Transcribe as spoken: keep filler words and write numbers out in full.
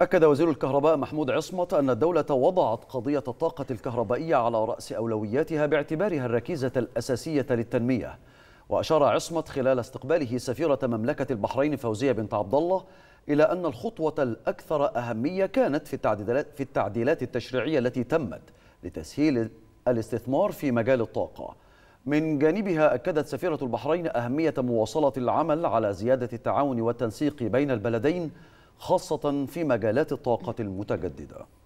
أكد وزير الكهرباء محمود عصمت أن الدولة وضعت قضية الطاقة الكهربائية على رأس أولوياتها باعتبارها الركيزة الأساسية للتنمية. وأشار عصمت خلال استقباله سفيرة مملكة البحرين فوزية بنت عبدالله إلى أن الخطوة الأكثر أهمية كانت في التعديلات في التعديلات التشريعية التي تمت لتسهيل الاستثمار في مجال الطاقة. من جانبها أكدت سفيرة البحرين أهمية مواصلة العمل على زيادة التعاون والتنسيق بين البلدين، خاصة في مجالات الطاقة المتجددة.